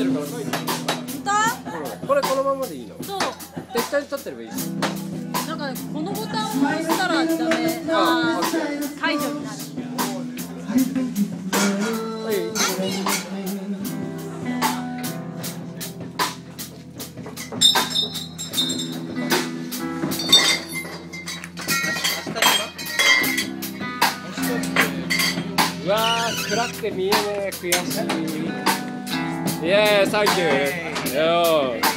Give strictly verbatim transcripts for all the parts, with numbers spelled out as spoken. ってるからそういうの。本当？これこのままでいいの？そう。絶対に立ってればいい。なんか、ね、このボタンを押したらダメな解除になる。うわー、暗くて見えねえ、悔しい。イエーイ、サンキュー。よー。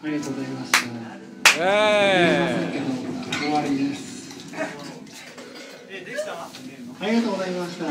ありがとうございました。